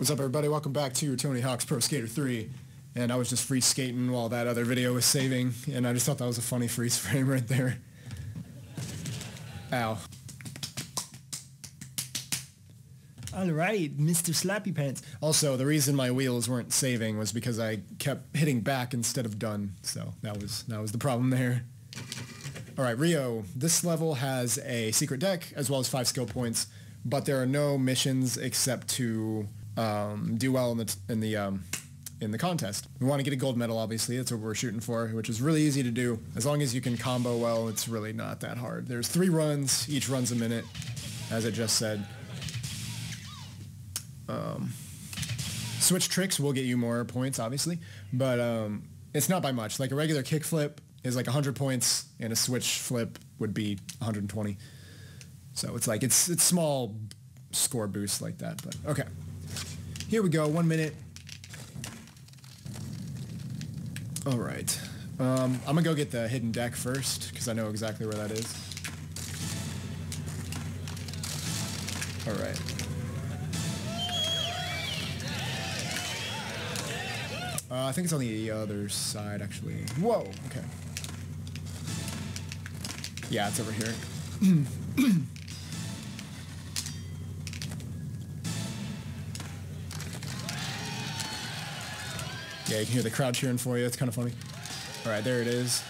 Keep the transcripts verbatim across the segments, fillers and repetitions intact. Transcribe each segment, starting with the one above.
What's up, everybody? Welcome back to Tony Hawk's Pro Skater three. And I was just free skating while that other video was saving, and I just thought that was a funny freeze frame right there. Ow. All right, Mister Slappy Pants. Also, the reason my wheels weren't saving was because I kept hitting back instead of done. So that was that was the problem there. All right, Rio. This level has a secret deck as well as five skill points, but there are no missions except to um, do well in the in the um, in the contest. We want to get a gold medal, obviously. That's what we're shooting for, which is really easy to do. As long as you can combo well, it's really not that hard. There's three runs. Each run's a minute, as I just said. Um, switch tricks will get you more points, obviously, but um, it's not by much. Like a regular kickflip is like one hundred points, and a switch flip would be one hundred twenty. So it's like, it's it's small score boost like that, but okay. Here we go, one minute. All right. Um, I'm gonna go get the hidden deck first, because I know exactly where that is. All right. Uh, I think it's on the other side, actually. Whoa, okay. Yeah, it's over here. Yeah, you can hear the crowd cheering for you. It's kind of funny. All right, there it is.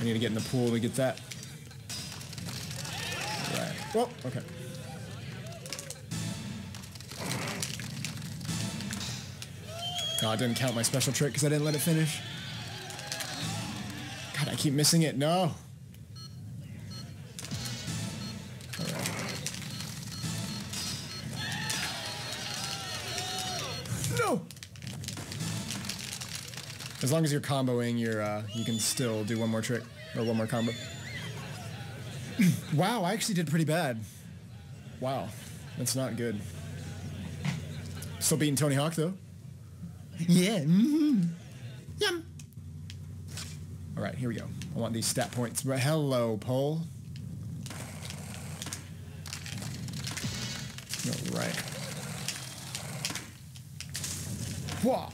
I need to get in the pool to get that. All right. Whoa, okay. No, I didn't count my special trick because I didn't let it finish. God, I keep missing it. No. All right. No. As long as you're comboing, you're uh, you can still do one more trick or one more combo. Wow, I actually did pretty bad. Wow, that's not good. Still beating Tony Hawk though. Yeah. Mm-hmm. Yum. All right, here we go. I want these stat points. But hello, pole. All right. Whoa.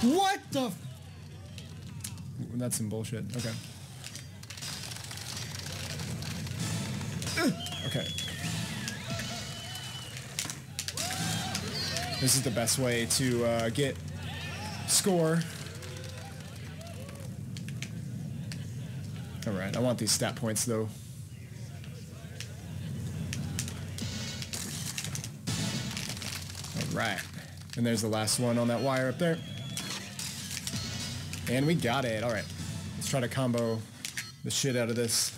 What the? F Ooh, that's some bullshit. Okay. Okay. This is the best way to uh, get score. All right, I want these stat points though. All right, and there's the last one on that wire up there. And we got it. All right, let's try to combo the shit out of this.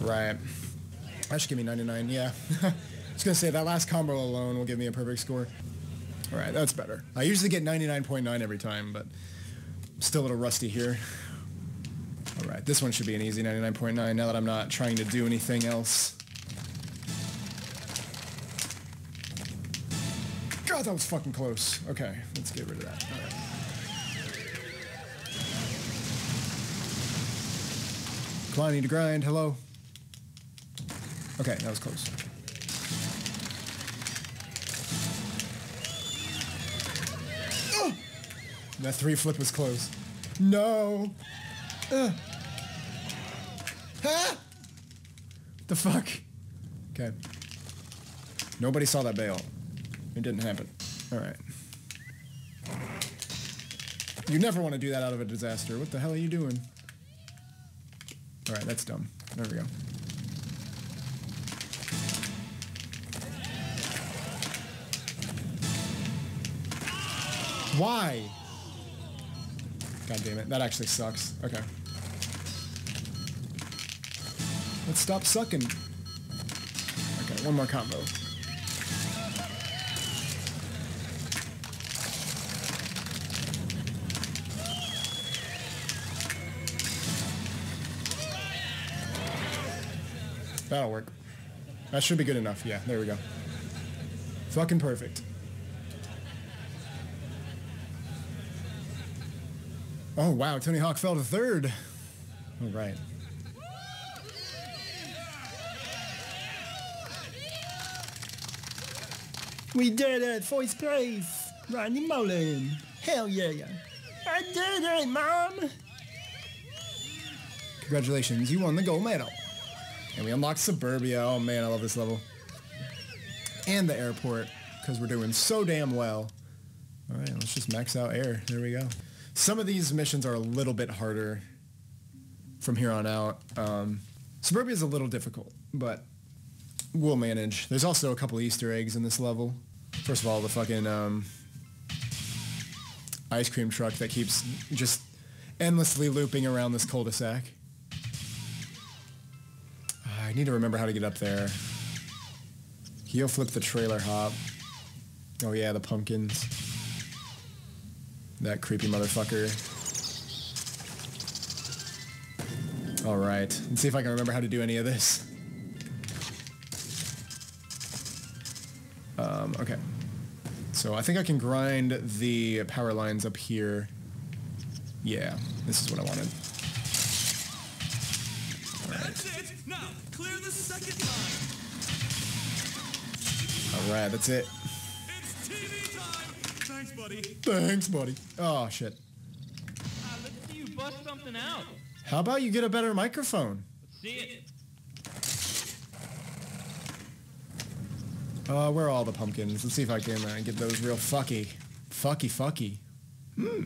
Right. That should give me ninety-nine, yeah. I was going to say, that last combo alone will give me a perfect score. All right, that's better. I usually get ninety-nine point nine every time, but I'm still a little rusty here. All right, this one should be an easy ninety-nine point nine now that I'm not trying to do anything else. God, that was fucking close. Okay, let's get rid of that. All right. Come on, I need to grind. Hello. Okay, that was close. Oh! That three flip was close. No! Uh. Ah! The fuck? Okay. Nobody saw that bail. It didn't happen. Alright. You never want to do that out of a disaster. What the hell are you doing? Alright, that's dumb. There we go. Why? God damn it. That actually sucks. Okay. Let's stop sucking. Okay, one more combo. That'll work. That should be good enough. Yeah, there we go. Fucking perfect. Oh, wow. Tony Hawk fell to third. All right. We did it. First place. Randy Mullen. Hell yeah. I did it, Mom. Congratulations. You won the gold medal. And we unlocked Suburbia. Oh, man. I love this level. And the airport, because we're doing so damn well. All right. Let's just max out air. There we go. Some of these missions are a little bit harder from here on out. Um, Suburbia is a little difficult, but we'll manage. There's also a couple Easter eggs in this level. First of all, the fucking um, ice cream truck that keeps just endlessly looping around this cul-de-sac. I need to remember how to get up there. Heel flip the trailer hop. Oh yeah, the pumpkins. That creepy motherfucker. All right, let's see if I can remember how to do any of this. Um, okay. So I think I can grind the power lines up here. Yeah, this is what I wanted. All right. That's it. Now, clear the second line. All right, that's it. It's T V time. Thanks, buddy. Thanks, buddy. Oh, shit. Uh, let's see you bust something out. How about you get a better microphone? Let's see it. Uh, where are all the pumpkins? Let's see if I can uh, get those real fucky. Fucky, fucky. Hmm.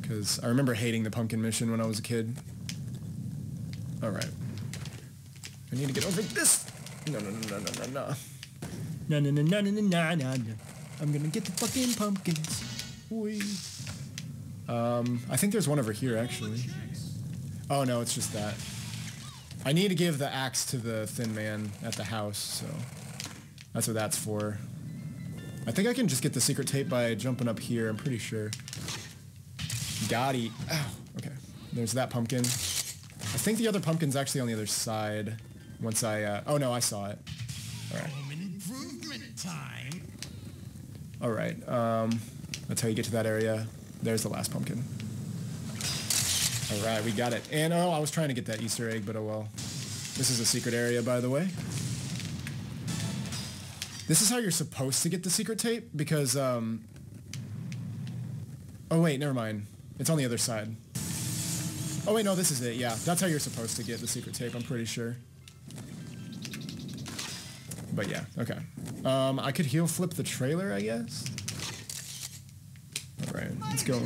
Because I remember hating the pumpkin mission when I was a kid. All right. I need to get over this. No, no, no, no, no, no, no. Na na na na na na na na. I'm gonna get the fucking pumpkins. Oi. Um, I think there's one over here actually. Oh no, it's just that. I need to give the axe to the thin man at the house, so that's what that's for. I think I can just get the secret tape by jumping up here. I'm pretty sure. Got it. Oh, okay. There's that pumpkin. I think the other pumpkin's actually on the other side. Once I. Uh, oh no, I saw it. All right. Time. All right, um, that's how you get to that area. There's the last pumpkin. All right, we got it. And oh, I was trying to get that Easter egg, but oh well. This is a secret area, by the way. This is how you're supposed to get the secret tape, because, um... oh, wait, never mind. It's on the other side. Oh, wait, no, this is it, yeah. That's how you're supposed to get the secret tape, I'm pretty sure. But yeah, okay. Um, I could heel flip the trailer, I guess. All right, let's go.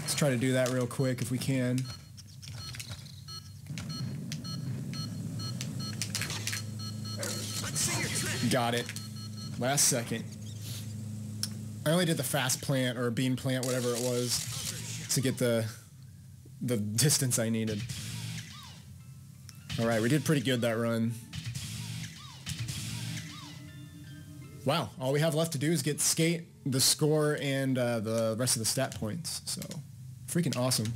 Let's try to do that real quick if we can. Got it. Last second. I only did the fast plant or bean plant, whatever it was, to get the the distance I needed. All right, we did pretty good that run. Wow, all we have left to do is get Skate, the score, and uh, the rest of the stat points. So, freaking awesome.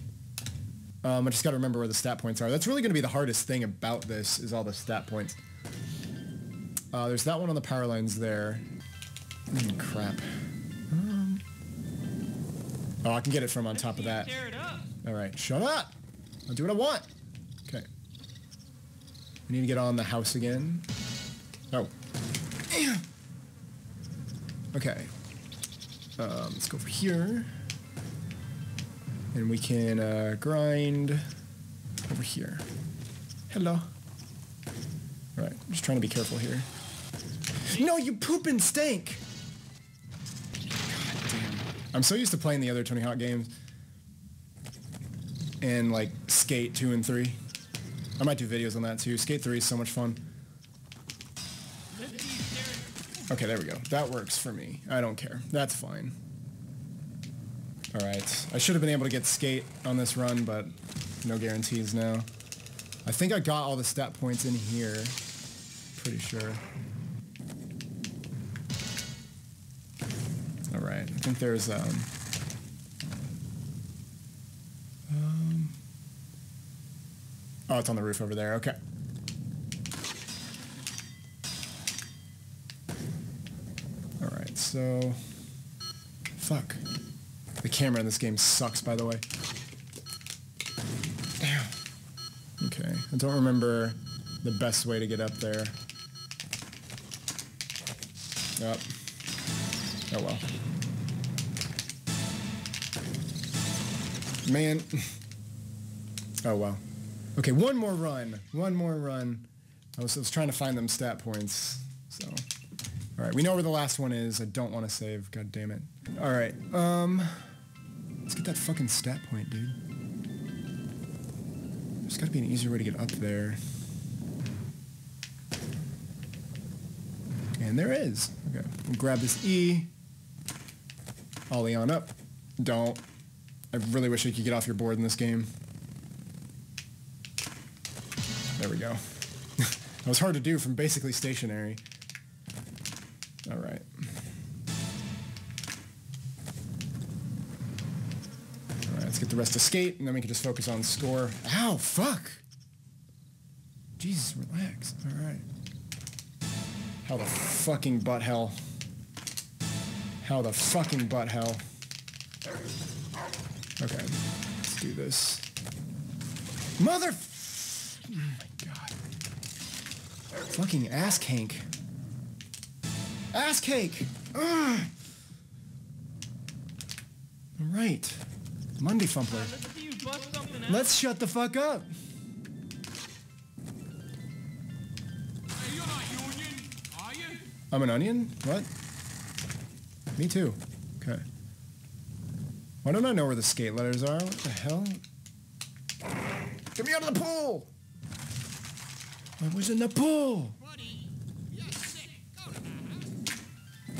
Um, I just gotta remember where the stat points are. That's really gonna be the hardest thing about this, is all the stat points. Uh, there's that one on the power lines there. Oh, crap. Um, oh, I can get it from on top of that. All right, shut up! I'll do what I want! Okay. We need to get on the house again. Oh. Okay, um, let's go over here, and we can uh, grind over here. Hello. All right, I'm just trying to be careful here. No, you poopin' stank! God damn. I'm so used to playing the other Tony Hawk games, and like Skate two and three. I might do videos on that too. Skate three is so much fun. Okay, there we go. That works for me. I don't care. That's fine. All right. I should have been able to get Skate on this run, but no guarantees now. I think I got all the stat points in here. Pretty sure. All right. I think there's... Um, um, oh, it's on the roof over there. Okay. So, fuck. The camera in this game sucks, by the way. Damn. Okay, I don't remember the best way to get up there. Up. Oh well. Man. Oh well. Okay, one more run. One more run. I was, I was trying to find them stat points. So, all right, we know where the last one is. I don't want to save. God damn it. All right. Um, let's get that fucking stat point, dude. There's got to be an easier way to get up there. And there is. Okay, we'll grab this E. Ollie on up. Don't. I really wish I could get off your board in this game. There we go. That was hard to do from basically stationary. All right. All right, let's get the rest of skate, and then we can just focus on score. Ow, fuck! Jesus, relax. All right. How the fucking butt hell. How the fucking butt hell. Okay, let's do this. Mother... Oh my god. Fucking ass cake. Ass cake! Ugh. All right. Monday Fumpler. Let's shut the fuck up. I'm an onion? What? Me too. Okay. Why don't I know where the skate letters are? What the hell? Get me out of the pool! I was in the pool!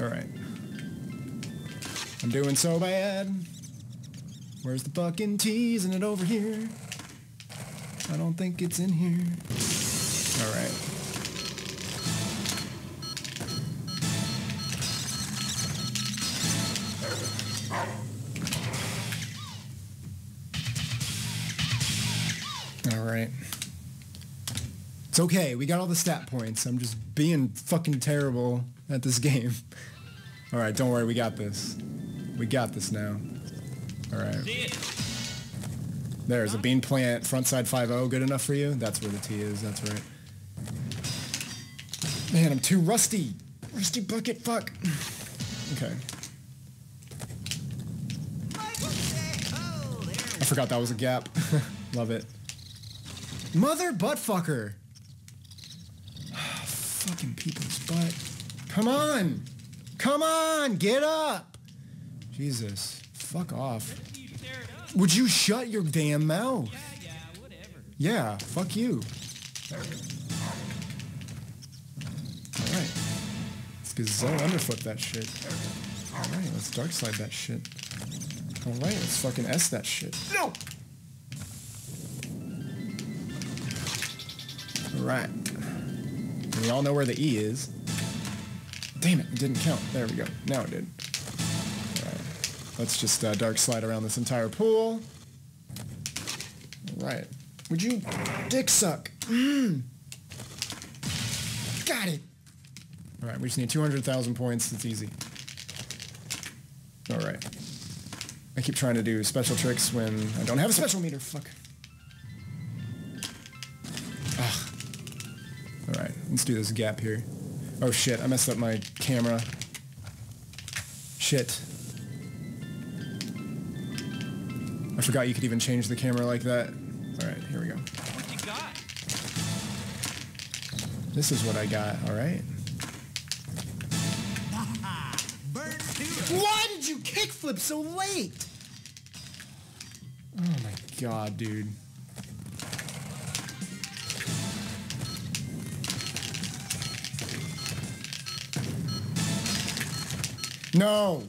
Alright. I'm doing so bad. Where's the fucking tea? Isn't it over here? I don't think it's in here. Alright. Alright. It's okay, we got all the stat points. I'm just being fucking terrible at this game. Alright, don't worry, we got this. We got this now. Alright. There's a bean plant, frontside five oh, good enough for you? That's where the T is, that's right. Man, I'm too rusty! Rusty bucket, fuck! Okay. I forgot that was a gap. Love it. Mother buttfucker! Oh, fucking people's butt. Come on! Come on! Get up! Jesus. Fuck off. Would you shut your damn mouth? Yeah, yeah, whatever. Yeah, fuck you. Alright. Let's gazelle underflip that shit. Alright, let's dark slide that shit. Alright, let's fucking S that shit. No! Right. And we all know where the E is. Damn it, it didn't count. There we go. Now it did. All right. Let's just uh, dark slide around this entire pool. All right. Would you dick suck? Mm. Got it. All right, we just need two hundred thousand points. It's easy. All right. I keep trying to do special tricks when I don't have a special meter. Fuck. Alright, let's do this gap here. Oh shit, I messed up my camera. Shit. I forgot you could even change the camera like that. Alright, here we go. What you got? This is what I got, alright. Why did you kickflip so late? Oh my god, dude. No!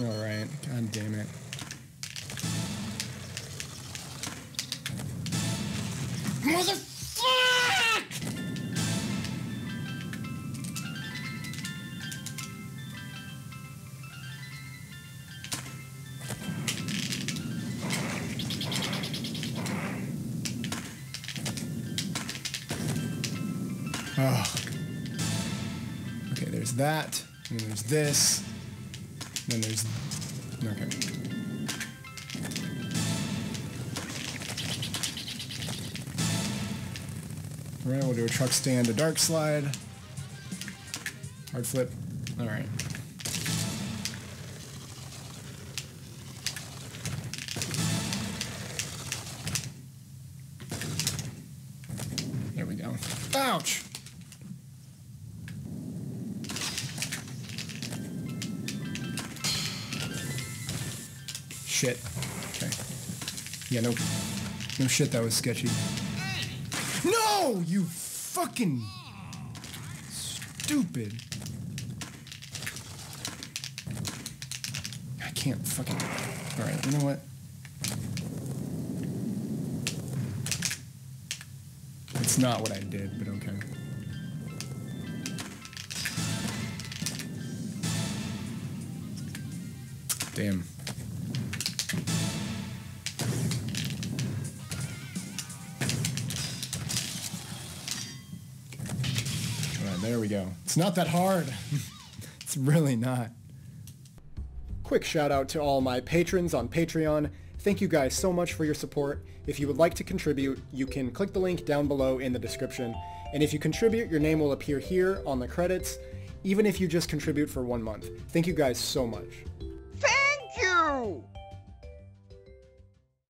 Alright, god damn it. Motherfuck! Oh. Okay, there's that, and then there's this, and then there's, okay. All right, we'll do a truck stand, a dark slide, hard flip, all right. There we go. Ouch! Shit. Okay. Yeah, no, no shit, that was sketchy. No, you fucking stupid. I can't fucking. All right, you know what? It's not what I did, but okay. Damn. There we go. It's not that hard. It's really not. Quick shout out to all my patrons on Patreon. Thank you guys so much for your support. If you would like to contribute, you can click the link down below in the description. And if you contribute, your name will appear here on the credits, even if you just contribute for one month. Thank you guys so much. Thank you!